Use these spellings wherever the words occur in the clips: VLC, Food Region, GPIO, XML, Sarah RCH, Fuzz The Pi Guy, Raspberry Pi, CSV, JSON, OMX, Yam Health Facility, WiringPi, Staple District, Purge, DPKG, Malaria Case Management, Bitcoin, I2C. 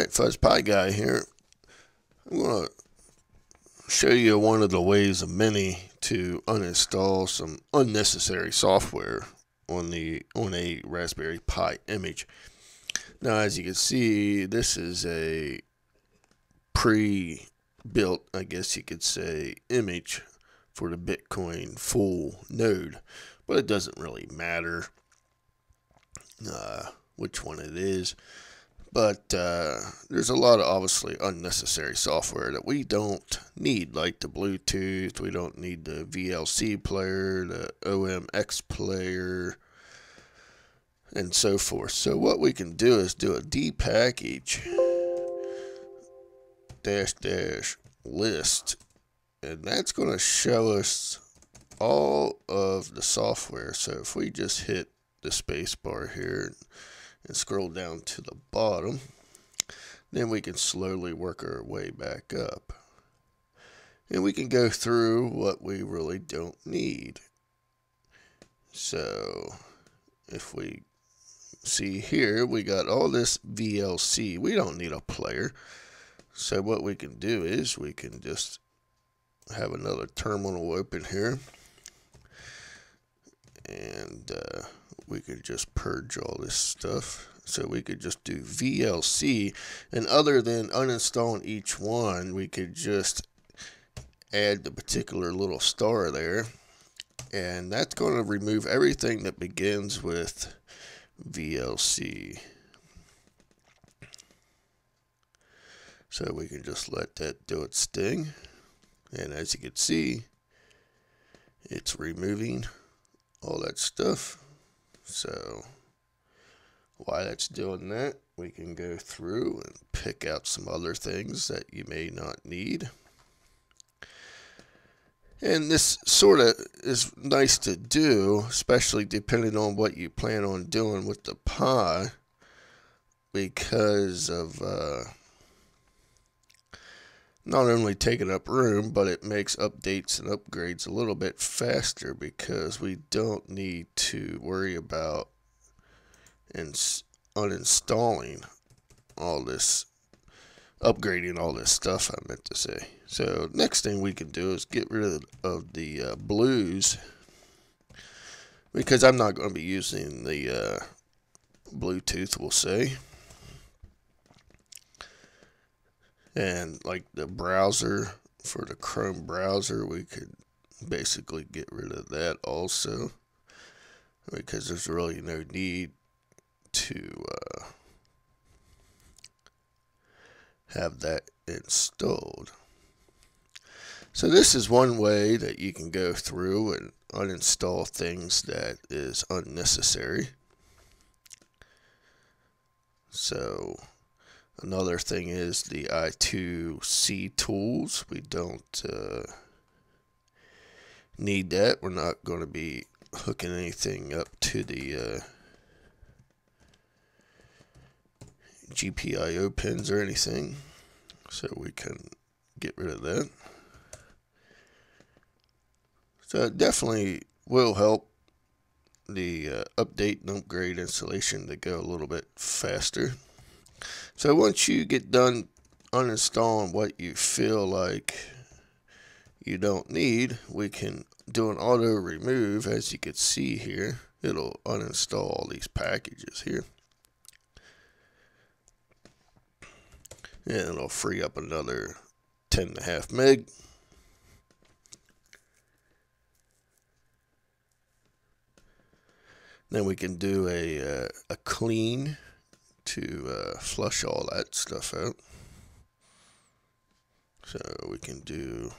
Alright, Fuzz Pi Guy here. I'm going to show you one of the ways of many to uninstall some unnecessary software on a Raspberry Pi image. Now, as you can see, this is a pre-built, I guess you could say, image for the Bitcoin full node, but it doesn't really matter which one it is. But there's a lot of obviously unnecessary software that we don't need, like the Bluetooth. We don't need the VLC player, the OMX player, and so forth. So what we can do is do a dpackage -- list, and that's going to show us all of the software. So if we just hit the space bar here and scroll down to the bottom, then we can slowly work our way back up, and we can go through what we really don't need. So if we see here, we got all this VLC. We don't need a player, so what we can do is we can just have another terminal open here, and we could just purge all this stuff. So we could just do VLC, and other than uninstalling each one, we could just add the particular little star there, and that's going to remove everything that begins with VLC. So we can just let that do its thing, and as you can see, it's removing all that stuff. So while it's doing that, we can go through and pick out some other things that you may not need. And this sort of is nice to do, especially depending on what you plan on doing with the Pi, because of not only taking up room, but it makes updates and upgrades a little bit faster, because we don't need to worry about uninstalling all this, upgrading all this stuff, I meant to say. So next thing we can do is get rid of the blues, because I'm not going to be using the Bluetooth, we'll say. And like the browser, for the Chrome browser, we could basically get rid of that also, because there's really no need to have that installed. So this is one way that you can go through and uninstall things that is unnecessary. So another thing is the I2C tools. We don't need that. We're not going to be hooking anything up to the GPIO pins or anything, so we can get rid of that. So it definitely will help the update and upgrade installation to go a little bit faster. So once you get done uninstalling what you feel like you don't need, we can do an auto remove. As you can see here, it'll uninstall all these packages here, and it'll free up another 10.5 meg. Then we can do a clean to flush all that stuff out. So we can do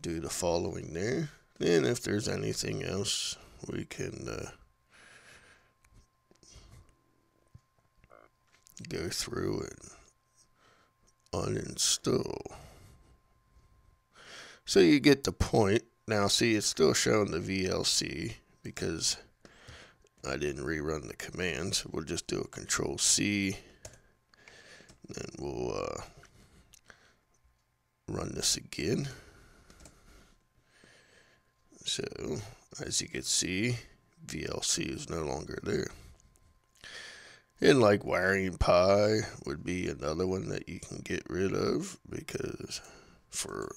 the following there. Then if there's anything else, we can go through and uninstall. So you get the point. Now see, it's still showing the VLC because I didn't rerun the commands. We'll just do a Control C, then we'll run this again. So as you can see, VLC is no longer there. And like WiringPi would be another one that you can get rid of, because for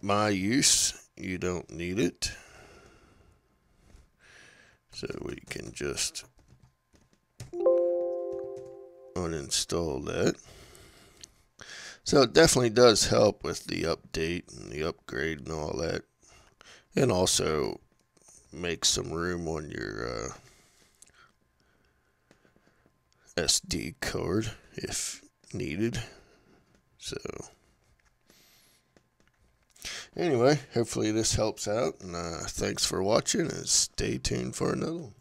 my use, you don't need it. So we can just uninstall that. So it definitely does help with the update and the upgrade and all that. And also make some room on your SD card if needed. So anyway, hopefully this helps out, and thanks for watching, and stay tuned for another one.